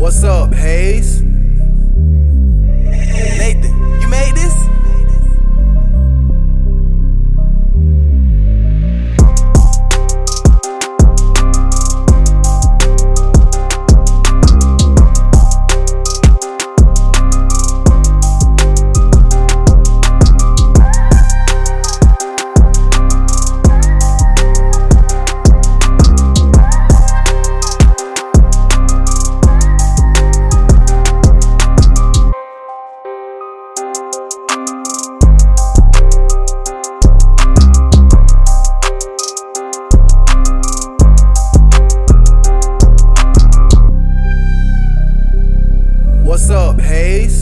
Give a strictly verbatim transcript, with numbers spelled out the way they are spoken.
What's up, Haze? Nathan, you made this? What's up, Haze?